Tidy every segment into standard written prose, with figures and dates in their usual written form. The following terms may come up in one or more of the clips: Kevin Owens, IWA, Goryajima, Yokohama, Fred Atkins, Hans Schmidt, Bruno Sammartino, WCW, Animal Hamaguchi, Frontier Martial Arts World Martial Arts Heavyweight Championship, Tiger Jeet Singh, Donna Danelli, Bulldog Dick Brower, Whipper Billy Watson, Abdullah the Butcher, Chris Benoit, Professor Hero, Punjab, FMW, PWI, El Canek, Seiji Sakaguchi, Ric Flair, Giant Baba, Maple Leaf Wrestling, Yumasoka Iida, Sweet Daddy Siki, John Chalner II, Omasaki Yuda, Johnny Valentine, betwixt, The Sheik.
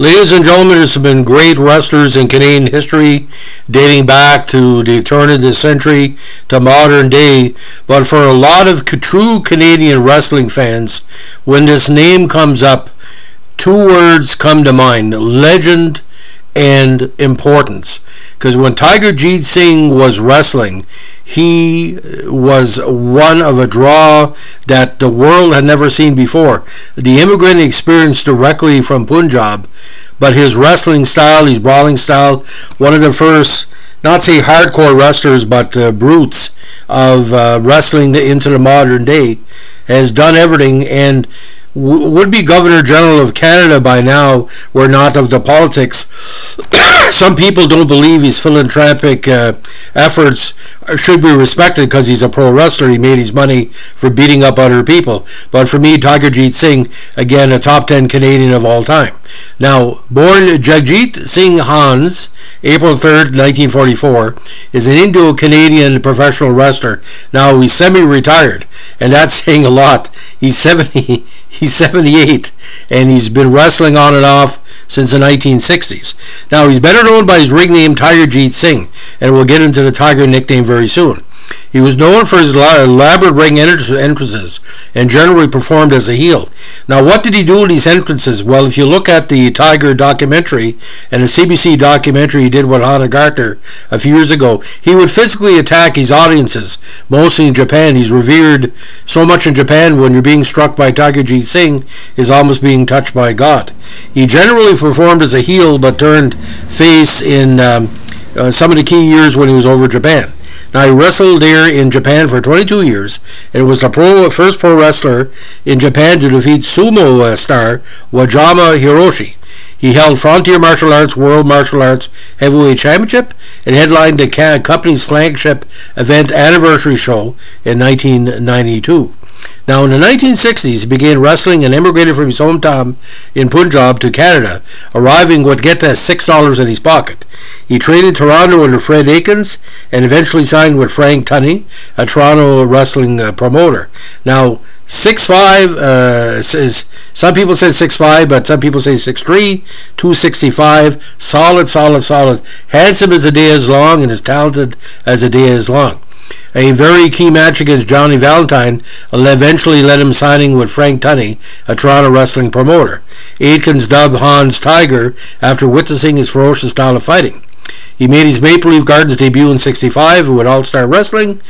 Ladies and gentlemen, there's been great wrestlers in Canadian history dating back to the turn of the century to modern day, but for a lot of true Canadian wrestling fans, when this name comes up, two words come to mind: legend and importance. Because when Tiger Jeet Singh was wrestling, he was one of a draw that the world had never seen before. The immigrant experience directly from Punjab, but his wrestling style, his brawling style, one of the first, not say hardcore wrestlers, but brutes of wrestling into the modern day, has done everything and would be Governor General of Canada by now, were not of the politics. Some people don't believe his philanthropic efforts should be respected because he's a pro wrestler. He made his money for beating up other people. But for me, Tiger Jeet Singh, again, a top 10 Canadian of all time. Now, born Jagjit Singh Hans, April 3rd, 1944, is an Indo-Canadian professional wrestler. Now, he's semi-retired, and that's saying a lot. He's 70. He's 78, and he's been wrestling on and off since the 1960s. Now, he's better known by his ring name Tiger Jeet Singh, and we'll get into the Tiger nickname very soon. He was known for his elaborate ring entrances and generally performed as a heel. Now, what did he do in these entrances? Well, if you look at the Tiger documentary and the CBC documentary he did with Hana Gartner a few years ago, he would physically attack his audiences, mostly in Japan. He's revered so much in Japan, when you're being struck by Tiger Jeet Singh, is almost being touched by God. He generally performed as a heel but turned face in some of the key years when he was over Japan. Now, he wrestled there in Japan for 22 years and was the first pro wrestler in Japan to defeat sumo star Wajima Hiroshi. He held Frontier Martial Arts World Martial Arts Heavyweight Championship and headlined the company's flagship event anniversary show in 1992. Now, in the 1960s, he began wrestling and immigrated from his hometown in Punjab to Canada, arriving with, get this, $6 in his pocket. He trained in Toronto under Fred Atkins and eventually signed with Frank Tunney, a Toronto wrestling promoter. Now, 6'5", some people say 6'5", but some people say 6'3", 265, solid. Handsome as the day is long and as talented as the day is long. A very key match against Johnny Valentine eventually led him signing with Frank Tunney, a Toronto wrestling promoter. Atkins dubbed Hans Tiger after witnessing his ferocious style of fighting. He made his Maple Leaf Gardens debut in '65 with All-Star Wrestling,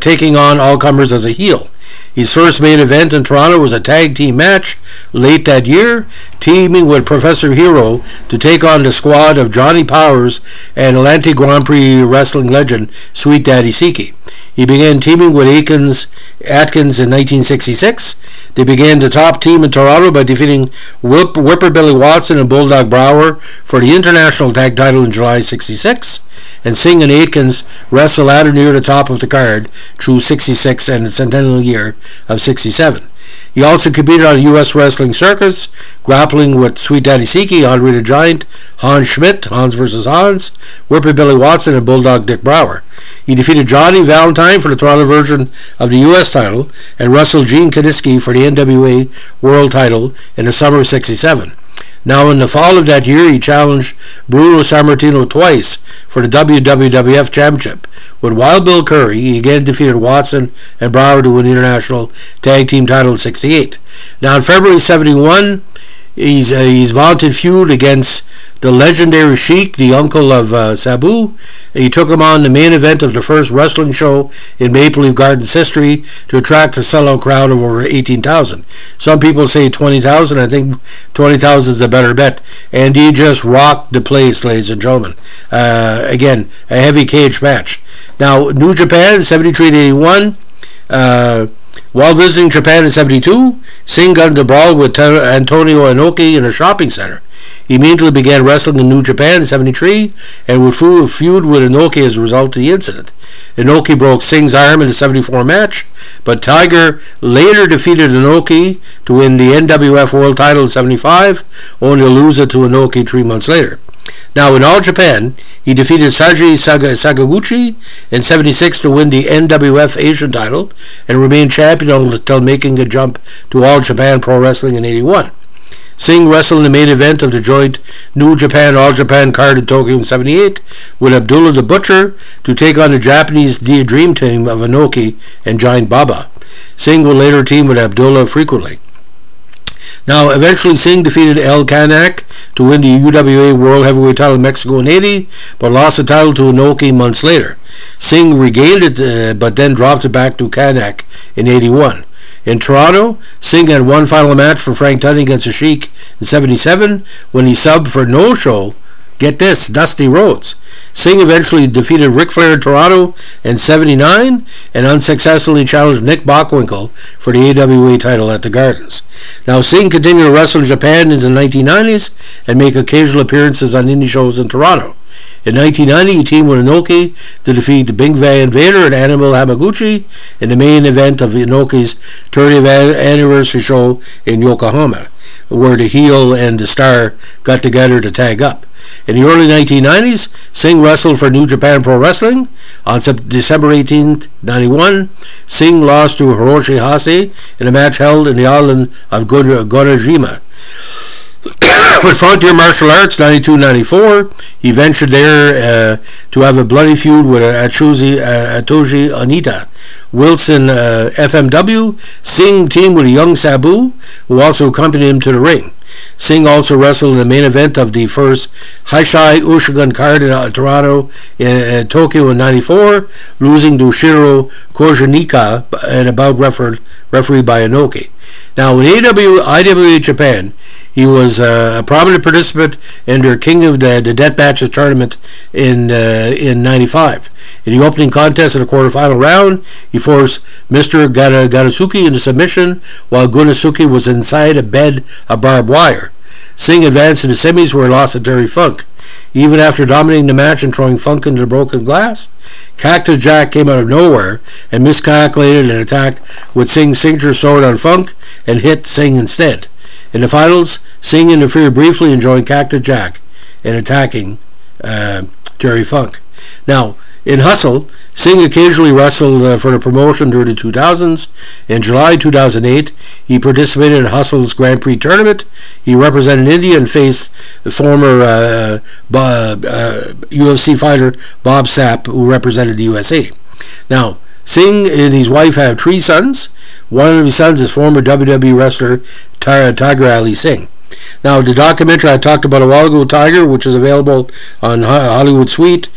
taking on all-comers as a heel. His first main event in Toronto was a tag team match late that year, teaming with Professor Hero to take on the squad of Johnny Powers and Atlantic Grand Prix wrestling legend Sweet Daddy Siki. He began teaming with Atkins in 1966. They began the top team in Toronto by defeating Whipper Billy Watson and Bulldog Brower for the international tag title in July '66. And Singh and Atkins wrestled ladder near the top of the card through '66 and the centennial year of '67. He also competed on the U.S. wrestling circuits, grappling with Sweet Daddy Siki, Andre the Giant, Hans Schmidt, Hans vs. Hans, Whipper Billy Watson, and Bulldog Dick Brower. He defeated Johnny Valentine for the Toronto version of the U.S. title and Russell Gene Konisky for the NWA World title in the summer of '67. Now, in the fall of that year, he challenged Bruno Sammartino twice for the WWF Championship. With Wild Bill Curry, he again defeated Watson and Brower to win the international tag team title in '68. Now, in February '71, he's vaunted feud against the legendary Sheik, the uncle of Sabu. He took him on the main event of the first wrestling show in Maple Leaf Gardens history to attract a sellout crowd of over 18,000. Some people say 20,000. I think 20,000 is a better bet. And he just rocked the place, ladies and gentlemen. Again, a heavy cage match. Now, New Japan, 73-81. While visiting Japan in '72, Singh got into a brawl with Antonio Inoki in a shopping center. He immediately began wrestling in New Japan in '73 and would feud with Inoki as a result of the incident. Inoki broke Singh's arm in the '74 match, but Tiger later defeated Inoki to win the NWF World title in '75, only to lose it to Inoki 3 months later. Now, in All Japan, he defeated Seiji Sakaguchi in '76 to win the NWF Asian title and remained champion until making a jump to All Japan Pro Wrestling in '81. Singh wrestled in the main event of the joint New Japan All Japan card in Tokyo in '78 with Abdullah the Butcher to take on the Japanese Dream Team of Inoki and Giant Baba. Singh would later team with Abdullah frequently. Now, eventually Singh defeated El Canek to win the UWA World Heavyweight title in Mexico in '80, but lost the title to Inoki months later. Singh regained it, but then dropped it back to Canek in '81. In Toronto, Singh had one final match for Frank Tunney against The Sheik in '77 when he subbed for no-show, get this, Dusty Rhodes. Singh eventually defeated Ric Flair in Toronto in '79 and unsuccessfully challenged Nick Bockwinkle for the AWA title at the Gardens. Now, Singh continued to wrestle in Japan into the 1990s and make occasional appearances on indie shows in Toronto. In 1990, he teamed with Inoki to defeat Big Van Vader and Animal Hamaguchi in the main event of Inoki's 30th anniversary show in Yokohama, where the heel and the star got together to tag up. In the early 1990s, Singh wrestled for New Japan Pro Wrestling. On December 18, 91, Singh lost to Hiroshi Hase in a match held in the island of Goryajima. With Frontier Martial Arts, 92-94, he ventured there to have a bloody feud with Atoshi Onita. Wilson FMW, Singh teamed with young Sabu, who also accompanied him to the ring. Singh also wrestled in the main event of the first Heisei Ushigun card in Toronto, Tokyo in '94, losing to Shiro Kojinika and a bout referee by Inoki. Now, in IWA Japan, he was a prominent participant in their King of the Death Matches tournament in '95. In the opening contest in the quarterfinal round, he forced Mr. Garasuki into submission while Gunasuki was inside a bed of barbed wire. Singh advanced to the semis where he lost to Terry Funk. Even after dominating the match and throwing Funk into the broken glass, Cactus Jack came out of nowhere and miscalculated an attack with Singh's signature sword on Funk and hit Singh instead. In the finals, Singh interfered briefly and joined Cactus Jack in attacking Terry Funk. Now, in Hustle, Singh occasionally wrestled for the promotion during the 2000s. In July 2008, he participated in Hustle's Grand Prix tournament. He represented India and faced the former UFC fighter Bob Sapp, who represented the USA. Now, Singh and his wife have three sons. One of his sons is former WWE wrestler Tiger Ali Singh. Now, the documentary I talked about a while ago, Tiger, which is available on Hollywood Suite,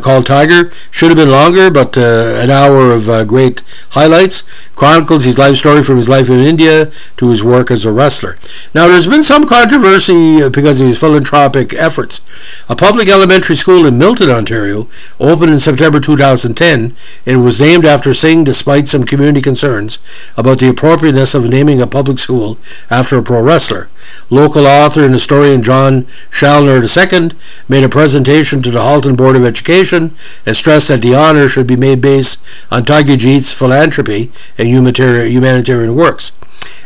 called Tiger, should have been longer, but an hour of great highlights, chronicles his life story from his life in India to his work as a wrestler. Now, there's been some controversy because of his philanthropic efforts. A public elementary school in Milton, Ontario, opened in September 2010 and was named after Singh, despite some community concerns about the appropriateness of naming a public school after a pro wrestler. Local author and historian John Chalner II made a presentation to the Halton Board of Education and stressed that the honor should be made based on Tiger Jeet's philanthropy and humanitarian works.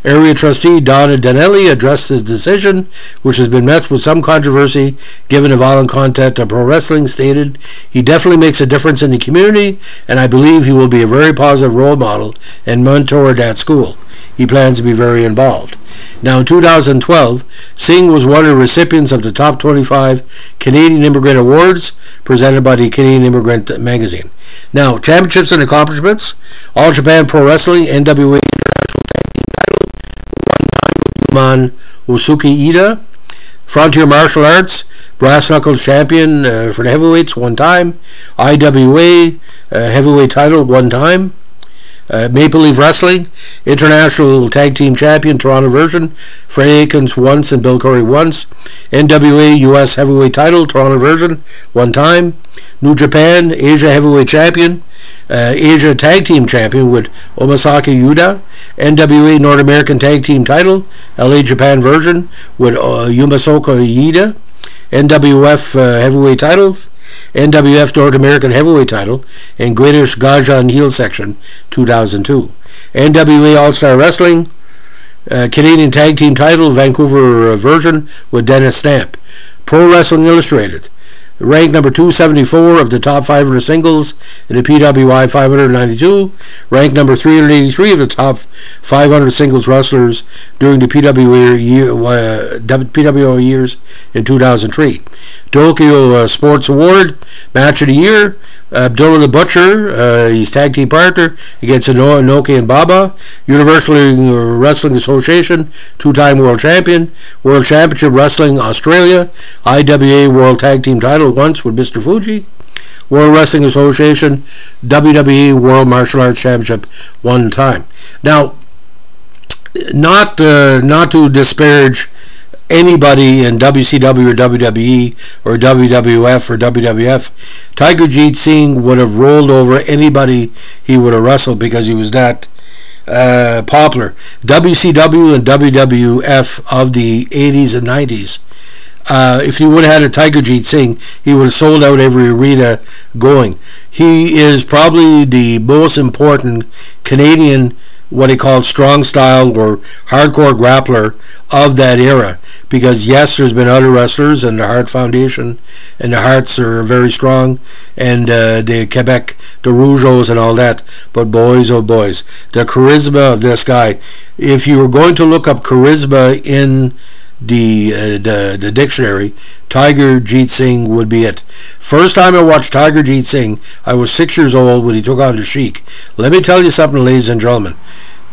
Area trustee Donna Danelli addressed his decision, which has been met with some controversy given the violent content of pro wrestling, stated, "He definitely makes a difference in the community, and I believe he will be a very positive role model and mentor at that school. He plans to be very involved." Now, in 2012, Singh was one of the recipients of the Top 25 Canadian Immigrant Awards presented by the Canadian Immigrant magazine. Now, championships and accomplishments: All Japan Pro Wrestling, NWA International Tag Team title, won by Usuki Ida. Frontier Martial Arts, brass knuckle champion for the heavyweights one time. IWA heavyweight title one time. Maple Leaf Wrestling, International Tag Team Champion, Toronto version, Fred Atkins once and Bill Curry once. NWA US Heavyweight title, Toronto version, one time. New Japan, Asia Heavyweight Champion, Asia Tag Team Champion with Omasaki Yuda. NWA North American Tag Team title, LA Japan version with Yumasoka Iida. NWF Heavyweight title, NWF North American Heavyweight title, and Greatest Gajan Heel Section 2002. NWA All-Star Wrestling, Canadian Tag Team title, Vancouver version with Dennis Stamp. Pro Wrestling Illustrated, ranked number 274 of the top 500 singles in the PWI 592, ranked number 383 of the top 500 singles wrestlers during the PWO years in 2003. Tokyo Sports Award, Match of the Year, Abdullah the Butcher, he's tag team partner against Inoki and Baba. Universal Wrestling Association, two-time world champion, World Championship Wrestling Australia, IWA World Tag Team title once with Mr. Fuji, World Wrestling Association, WWE World Martial Arts Championship one time. Now, not to disparage anybody in WCW or WWE or WWF or WWF, Tiger Jeet Singh would have rolled over anybody he would have wrestled because he was that popular. WCW and WWF of the 80s and 90s, if you would have had a Tiger Jeet Singh, he would have sold out every arena going. He is probably the most important Canadian, what he called strong style or hardcore grappler of that era, because yes, there's been other wrestlers and the Hart Foundation and the Harts are very strong, and the Quebec, the Rougeaus and all that, but boys oh boys, the charisma of this guy. If you were going to look up charisma in the dictionary, Tiger Jeet Singh would be it. First time I watched Tiger Jeet Singh, I was 6 years old when he took on the Sheik. Let me tell you something, ladies and gentlemen.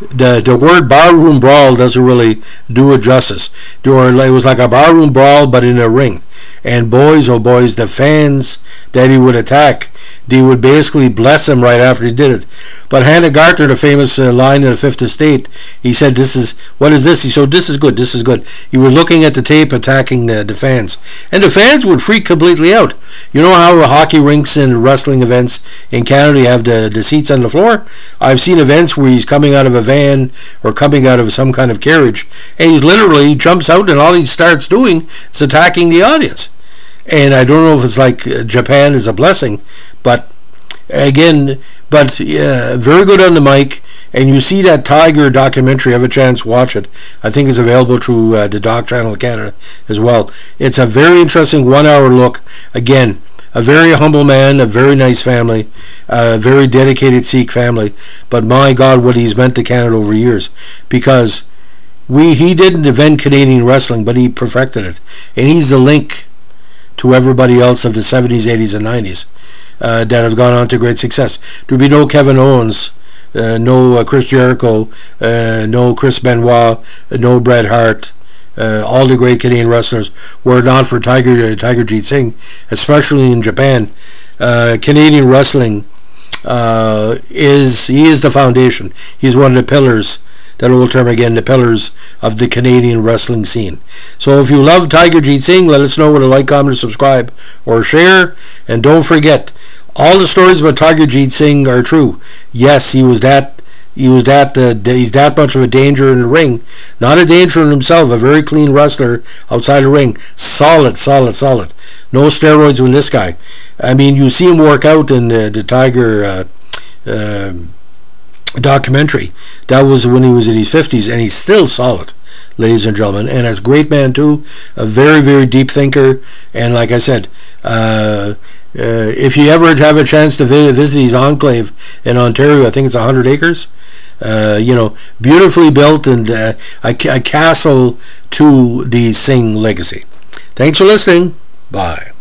The word barroom brawl doesn't really do it justice. It was like a barroom brawl, but in a ring. And boys, oh boys, the fans that he would attack, they would basically bless him right after he did it. But Hana Gartner, the famous line in the Fifth Estate, he said, "This is, what is this?" He said, "This is good, this is good." He was looking at the tape, attacking the fans. And the fans would freak completely out. You know how hockey rinks and wrestling events in Canada have the seats on the floor? I've seen events where he's coming out of a van or coming out of some kind of carriage, and he's literally jumps out and all he starts doing is attacking the audience. And I don't know if it's like Japan is a blessing, but again, but yeah, very good on the mic. And you see that Tiger documentary, have a chance, watch it. I think it's available through the Doc Channel of Canada as well. It's a very interesting 1 hour look. Again, a very humble man, a very nice family, a very dedicated Sikh family, but my God, what he's meant to Canada over years, because he didn't invent Canadian wrestling, but he perfected it, and he's the link to everybody else of the 70s, 80s, and 90s that have gone on to great success. There'd be no Kevin Owens, no Chris Jericho, no Chris Benoit, no Bret Hart. All the great Canadian wrestlers were not for Tiger Jeet Singh, especially in Japan. Canadian wrestling is the foundation. He's one of the pillars. That old term again, the pillars of the Canadian wrestling scene. So if you love Tiger Jeet Singh, let us know with a like, comment, subscribe, or share. And don't forget, all the stories about Tiger Jeet Singh are true. Yes, he was that. He's that much of a danger in the ring. Not a danger in himself, a very clean wrestler outside the ring. Solid, solid, solid. No steroids with this guy. I mean, you see him work out in the Tiger documentary. That was when he was in his 50s, and he's still solid, ladies and gentlemen. And as a great man too, a very, very deep thinker. And like I said, if you ever have a chance to visit his enclave in Ontario, I think it's 100 acres, you know, beautifully built, and a castle to the Singh legacy. Thanks for listening. Bye.